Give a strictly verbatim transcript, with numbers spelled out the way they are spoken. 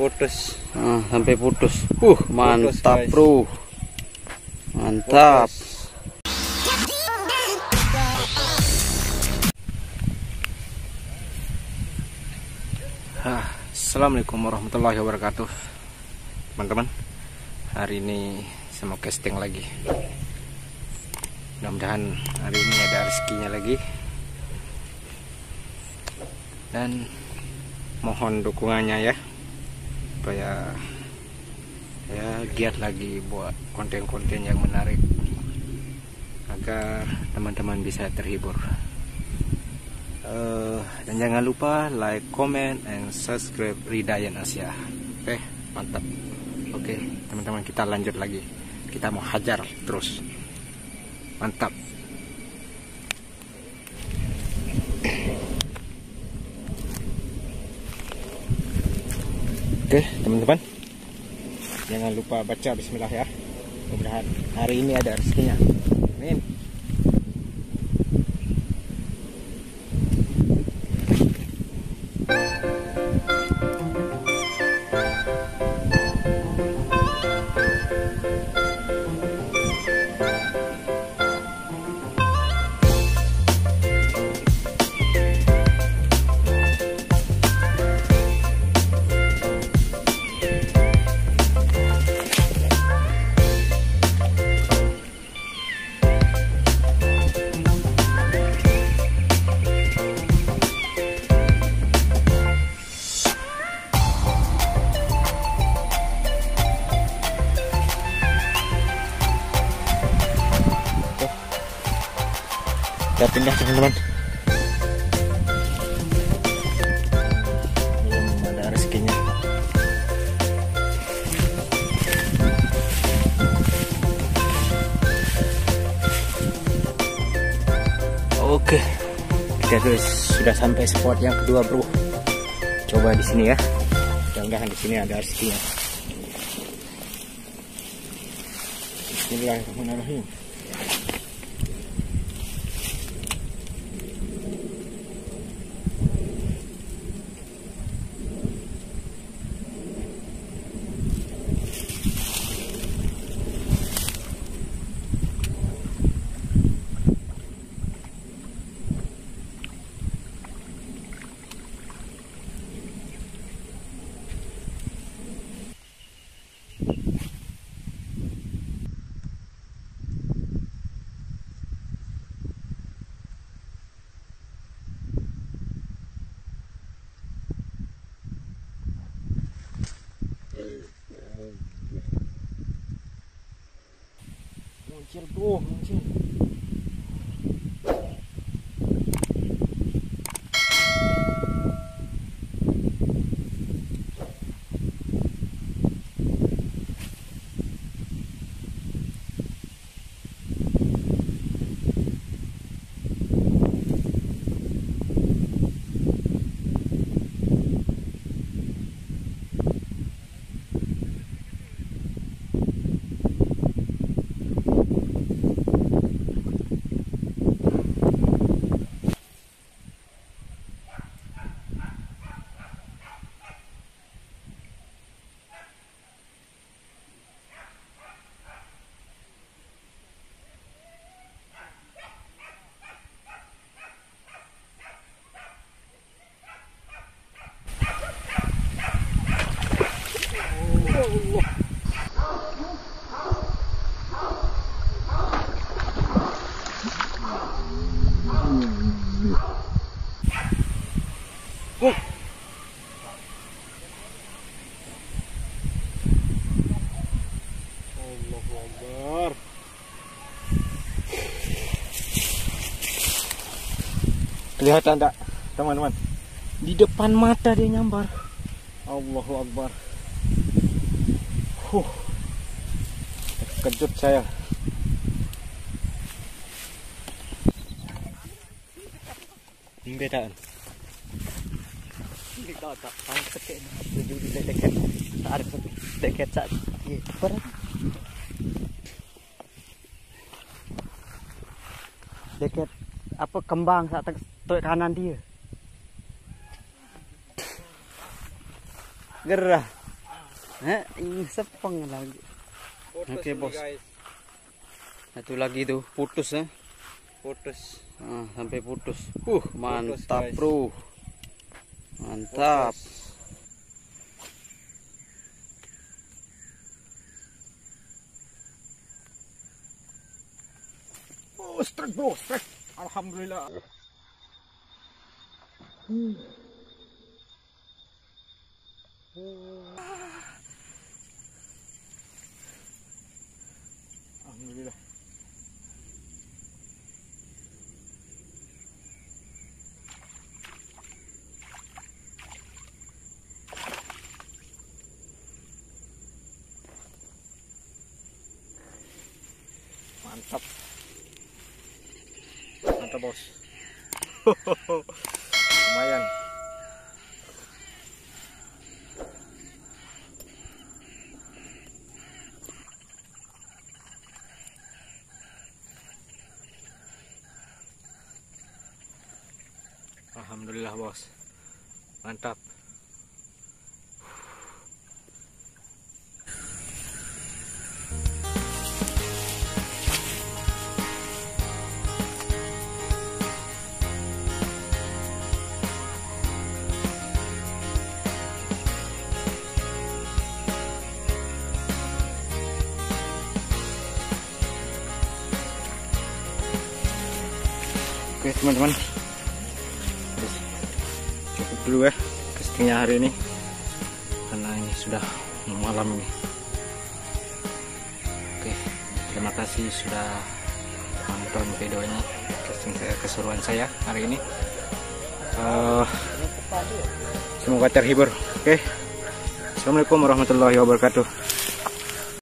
putus. Nah, sampai putus. Uh, mantap, putus, bro. Mantap. Putus. Assalamualaikum warahmatullahi wabarakatuh, teman-teman. Hari ini saya mau casting lagi. Mudah-mudahan hari ini ada rezekinya lagi. Dan mohon dukungannya ya, supaya ya giat lagi buat konten-konten yang menarik, agar teman-teman bisa terhibur. Uh, dan jangan lupa like, comment, and subscribe Ri Dhayend Asia. Oke, okay, mantap. Oke, okay, teman-teman, kita lanjut lagi. Kita mau hajar terus. Mantap. Oke, okay, teman-teman, jangan lupa baca bismillah ya. Mudah-mudahan hari ini ada rezekinya. Amin. Kita pindah, teman-teman. Belum ada rezekinya. Oke, kita terus sudah sampai spot yang kedua, bro. Coba di sini ya. Mudah-mudahan di sini ada rezekinya. Bismillahirrahmanirrahim. Muncul, bro, muncul. Kelihatan tak, teman-teman? Di depan mata dia nyambar. Allahu Akbar. Huh. Terkejut saya. Ingat tak? Ingat tak? Tak ada dekat. Tak ada dekat. Tak ada. Dekat apa kembang tak tuik kanan dia. Gerah. Hah, ini sepeng lagi. Oke, okay, bos. Guys. Satu lagi tuh putus ya. Putus. Nah, sampai putus. Uh, mantap, putus, bro. Mantap. Putus. Oh, strike, bro, strike. Alhamdulillah. Hmm. Oh. Alhamdulillah. Mantap. Mantap, bos. Lumayan. Alhamdulillah, bos. Mantap. Oke, teman-teman, cukup dulu ya castingnya hari ini, karena ini sudah malam ini. Oke, terima kasih sudah menonton videonya, casting saya, keseruan saya hari ini. Uh, semoga terhibur. Oke, assalamualaikum warahmatullahi wabarakatuh.